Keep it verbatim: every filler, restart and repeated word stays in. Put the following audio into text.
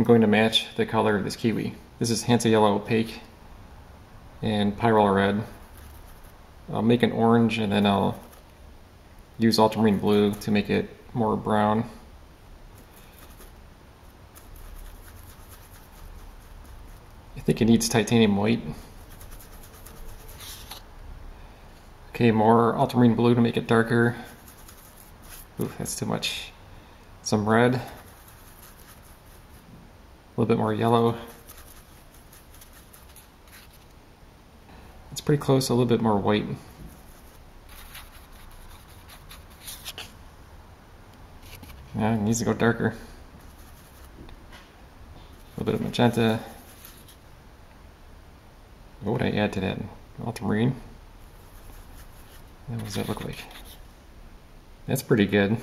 I'm going to match the color of this kiwi. This is Hansa yellow opaque and Pyrrole red. I'll make an orange and then I'll use ultramarine blue to make it more brown. I think it needs titanium white. Okay, more ultramarine blue to make it darker. Ooh, that's too much. Some red. A little bit more yellow. It's pretty close, a little bit more white. Yeah, it needs to go darker. A little bit of magenta. What would I add to that? Ultramarine? What does that look like? That's pretty good.